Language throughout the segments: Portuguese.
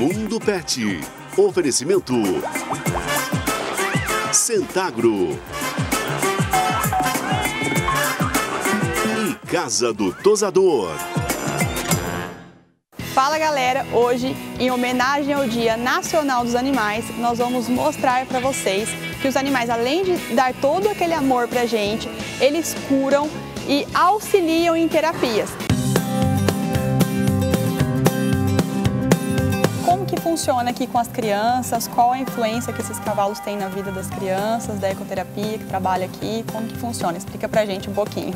Mundo Pet. Oferecimento Centagro e Casa do Tosador. Fala galera, hoje em homenagem ao Dia Nacional dos Animais, nós vamos mostrar para vocês que os animais, além de dar todo aquele amor pra gente, eles curam e auxiliam em terapias. Como que funciona aqui com as crianças? Qual a influência que esses cavalos têm na vida das crianças, da ecoterapia que trabalha aqui? Como que funciona? Explica pra gente um pouquinho.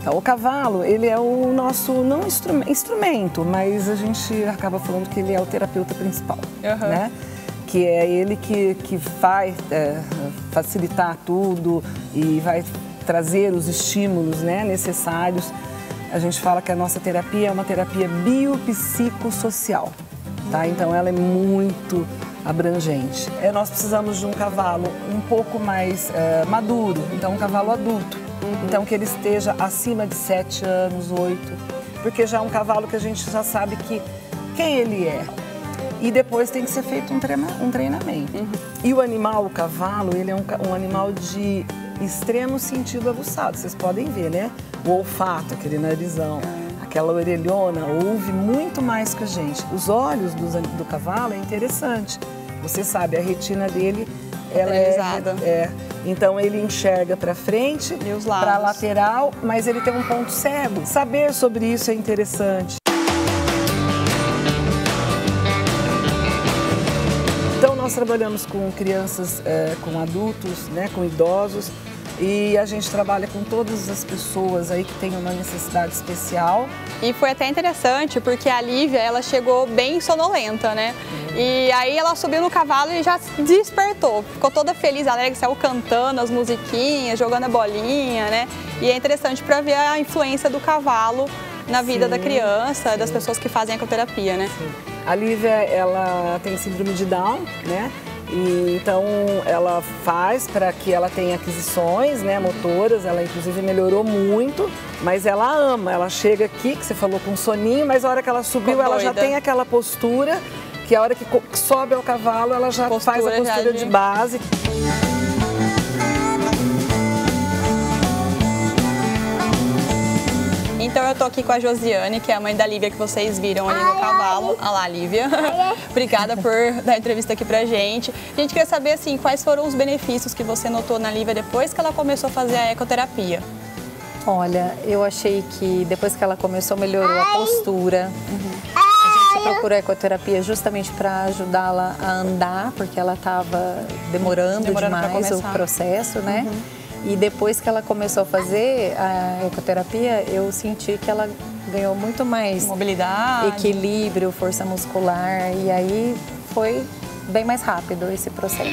Então, o cavalo, ele é o nosso, não instrumento, mas a gente acaba falando que ele é o terapeuta principal, né? Que é ele que vai facilitar tudo e vai trazer os estímulos, né, necessários. A gente fala que a nossa terapia é uma terapia biopsicossocial, tá? Então, ela é muito abrangente. Nós precisamos de um cavalo um pouco mais maduro, então um cavalo adulto. Então, que ele esteja acima de 7 anos, 8, porque já é um cavalo que a gente já sabe que quem ele é. E depois tem que ser feito um treinamento. E o animal, o cavalo, ele é um animal de extremo sentido aguçado. Vocês podem ver, né? O olfato, aquele narizão, aquela orelhona, ouve muito mais que a gente. Os olhos do cavalo é interessante. Você sabe, a retina dele, ela é... Então ele enxerga para frente, para lateral, mas ele tem um ponto cego. Saber sobre isso é interessante. Então nós trabalhamos com crianças, com adultos, né, com idosos, e a gente trabalha com todas as pessoas aí que têm uma necessidade especial. E foi até interessante, porque a Lívia, ela chegou bem sonolenta, né? E aí ela subiu no cavalo e já despertou. Ficou toda feliz, alegre, saiu cantando as musiquinhas, jogando a bolinha, né? E é interessante para ver a influência do cavalo na vida da criança, das pessoas que fazem a ecoterapia, né? A Lívia, ela tem síndrome de Down, né? E então ela faz para que ela tenha aquisições, né, motoras, ela inclusive melhorou muito, mas ela ama, ela chega aqui, que você falou, com soninho, mas a hora que ela subiu, ela já tem aquela postura, que a hora que sobe ao cavalo, ela já faz a postura de base. Então eu tô aqui com a Josiane, que é a mãe da Lívia que vocês viram ali no cavalo. Olha lá, Lívia. Obrigada por dar entrevista aqui pra gente. A gente queria saber, assim, quais foram os benefícios que você notou na Lívia depois que ela começou a fazer a ecoterapia? Olha, eu achei que depois que ela começou, melhorou a postura. A gente procurou a ecoterapia justamente para ajudá-la a andar, porque ela tava demorando demais o processo, né? E depois que ela começou a fazer a ecoterapia, eu senti que ela ganhou muito mais mobilidade, equilíbrio, força muscular, e aí foi bem mais rápido esse processo.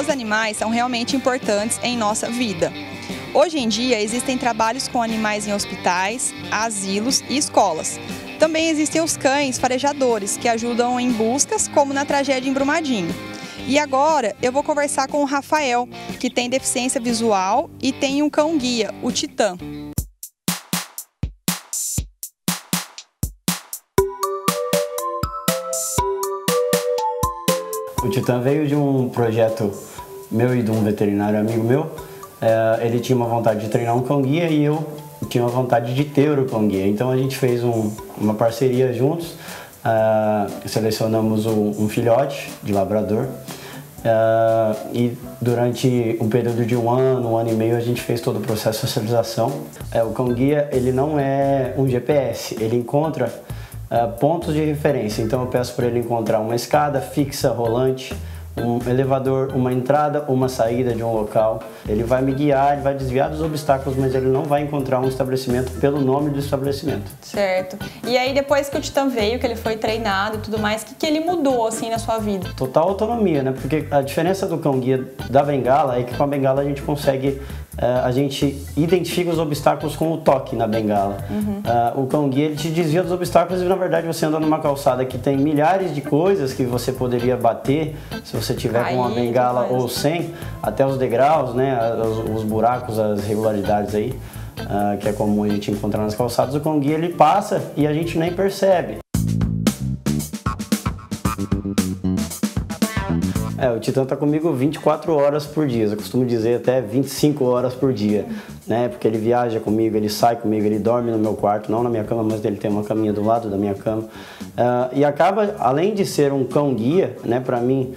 Os animais são realmente importantes em nossa vida. Hoje em dia existem trabalhos com animais em hospitais, asilos e escolas. Também existem os cães farejadores, que ajudam em buscas, como na tragédia em Brumadinho. E agora eu vou conversar com o Rafael, que tem deficiência visual e tem um cão-guia, o Titã. O Titã veio de um projeto meu e de um veterinário amigo meu. Ele tinha uma vontade de treinar um cão-guia e eu tinha uma vontade de ter o cão-guia. Então a gente fez uma parceria juntos, selecionamos um filhote de labrador e durante um período de um ano e meio, a gente fez todo o processo de socialização. O cão-guia, ele não é um GPS, ele encontra pontos de referência. Então eu peço para ele encontrar uma escada fixa, rolante, um elevador, uma entrada, uma saída de um local. Ele vai me guiar, ele vai desviar dos obstáculos, mas ele não vai encontrar um estabelecimento pelo nome do estabelecimento. Certo. E aí depois que o Titã veio, que ele foi treinado e tudo mais, o que ele mudou assim na sua vida? Total autonomia, né? Porque a diferença do cão-guia da bengala é que com a bengala a gente consegue... a gente identifica os obstáculos com o toque na bengala. O cão-guia, ele te desvia dos obstáculos e, na verdade, você anda numa calçada que tem milhares de coisas que você poderia bater se você tiver com uma bengala ou sem, até os degraus, né, os buracos, as irregularidades aí. que é comum a gente encontrar nas calçadas, o cão-guia ele passa e a gente nem percebe. O Titã tá comigo 24 horas por dia, eu costumo dizer até 25 horas por dia, né? Porque ele viaja comigo, ele sai comigo, ele dorme no meu quarto, não na minha cama, mas ele tem uma caminha do lado da minha cama. E acaba, além de ser um cão guia, né, pra mim,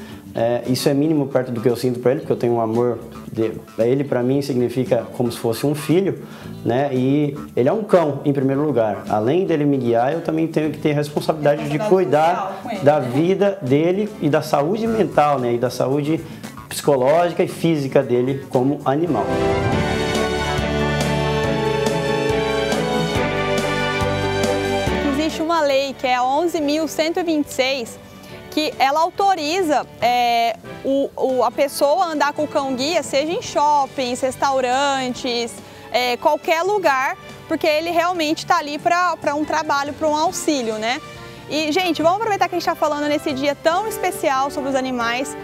isso é mínimo perto do que eu sinto pra ele, porque eu tenho um amor dele. Ele pra mim significa como se fosse um filho, né? E ele é um cão, em primeiro lugar. Além dele me guiar, eu também tenho que ter a responsabilidade de cuidar da vida dele e da saúde mental, né? E da saúde psicológica e física dele como animal. Existe uma lei que é a 11.126, que ela autoriza a pessoa a andar com o cão-guia, seja em shoppings, restaurantes, qualquer lugar, porque ele realmente está ali para um trabalho, para um auxílio, né? E, gente, vamos aproveitar que a gente está falando nesse dia tão especial sobre os animais,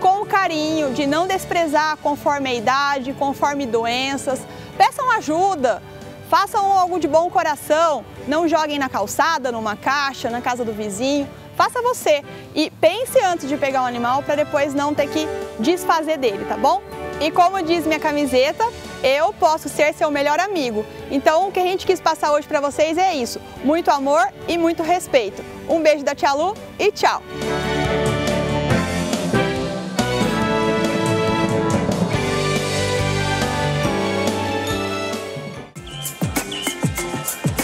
com o carinho de não desprezar conforme a idade, conforme doenças, peçam ajuda, façam algo de bom coração, não joguem na calçada, numa caixa, na casa do vizinho. Faça você e pense antes de pegar um animal para depois não ter que desfazer dele, tá bom? E como diz minha camiseta, eu posso ser seu melhor amigo. Então o que a gente quis passar hoje para vocês é isso, muito amor e muito respeito. Um beijo da Tia Lu e tchau!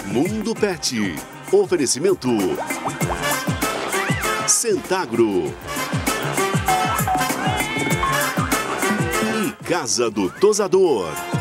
Mundo Pet, oferecimento... Centagro e Casa do Tosador.